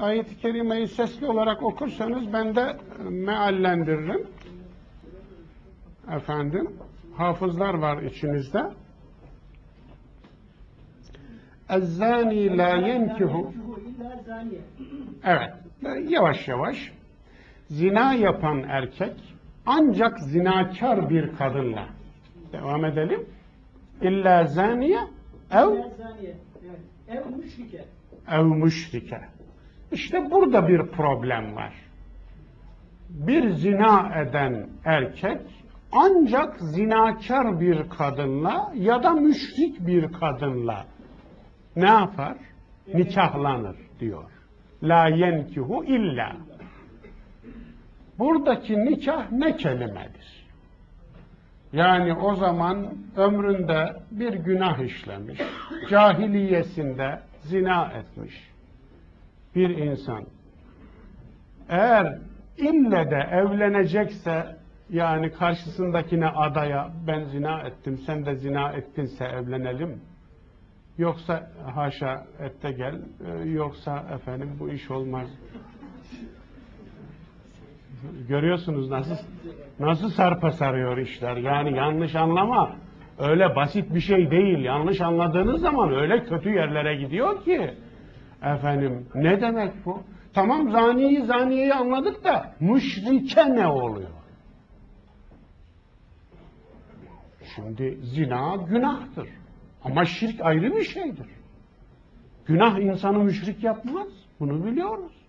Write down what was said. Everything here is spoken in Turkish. ayet-i kerimeyi sesli olarak okursanız ben de meallendiririm. Efendim, hafızlar var içinizde. اَزَّانِي لَا يَنْكِهُ. Evet, yavaş yavaş. Zina yapan erkek ancak zinakar bir kadınla. Devam edelim. اِلَّا زَانِيَ اَوْ مُشْرِكَ. Ev müşrike. İşte burada bir problem var. Bir zina eden erkek ancak zinakar bir kadınla ya da müşrik bir kadınla ne yapar? Nikahlanır diyor. La yenkihu illa. Buradaki nikah ne kelimedir? Yani o zaman ömründe bir günah işlemiş, cahiliyesinde zina etmiş bir insan. Eğer ille de evlenecekse, yani karşısındakine, adaya ben zina ettim, sen de zina ettinse evlenelim. Yoksa haşa et de gel, yoksa efendim bu iş olmaz. Görüyorsunuz nasıl sarpa sarıyor işler. Yani yanlış anlama. Öyle basit bir şey değil. Yanlış anladığınız zaman öyle kötü yerlere gidiyor ki. Efendim ne demek bu? Tamam, zaniyeyi anladık da müşrike ne oluyor? Şimdi zina günahtır. Ama şirk ayrı bir şeydir. Günah insanı müşrik yapmaz. Bunu biliyoruz.